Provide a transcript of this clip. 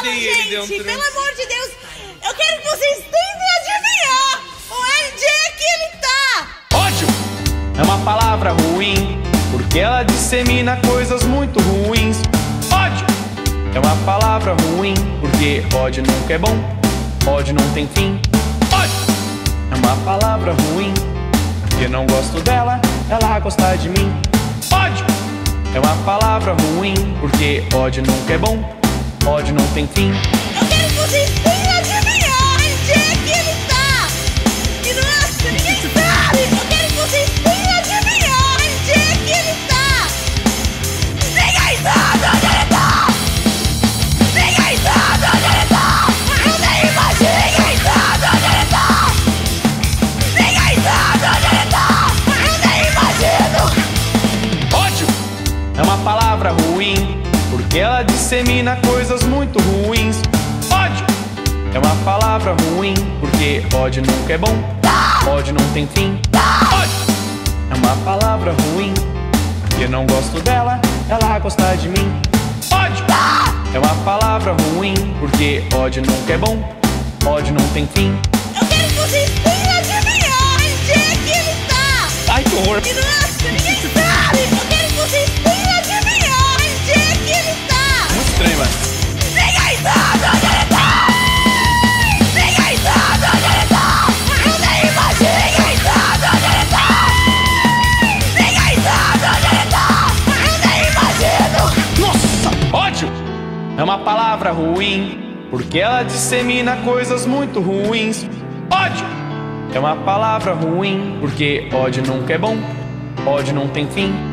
odeia gente, ele, deu um trance. Pelo amor de Deus, eu quero que vocês tentem adivinhar onde é que ele tá. Ódio é uma palavra ruim, porque ela dissemina coisas muito ruins. Ódio é uma palavra ruim, porque ódio nunca é bom, ódio não tem fim. Ódio é uma palavra ruim, porque não gosto dela, ela gosta de mim. Ódio é uma palavra ruim, porque ódio nunca é bom, ódio não tem fim. Eu quero que vocês tenham adivinhar onde é que ele tá. E nossa, ninguém sabe. Eu quero que vocês tenham adivinhar onde é que ele tá. Ninguém sabe onde ele tá. Ninguém sabe onde ele tá. Não imagina. Ninguém sabe onde ele tá. Ninguém sabe onde ele tá. É uma palavra ruim, porque ela dissemina coisas muito ruins. Ódio é uma palavra ruim, porque ódio nunca é bom, ódio não tem fim. Ódio é uma palavra ruim, porque não gosto dela, ela gosta de mim. Ódio é uma palavra ruim, porque ódio nunca é bom, ódio não tem fim. Eu quero que vocês tenham adivinhar onde é que ele tá. Ai, que horror. E nossa, ninguém sabe. Eu quero que vocês tenham Trema. Ninguém sabe onde ele tá. Ninguém sabe onde ele tá. Não imagina. Ninguém sabe onde ele tá. Ninguém sabe onde ele tá. Não imagina. Nossa, ódio é uma palavra ruim, porque ela dissemina coisas muito ruins. Ódio é uma palavra ruim, porque ódio nunca é bom, ódio não tem fim.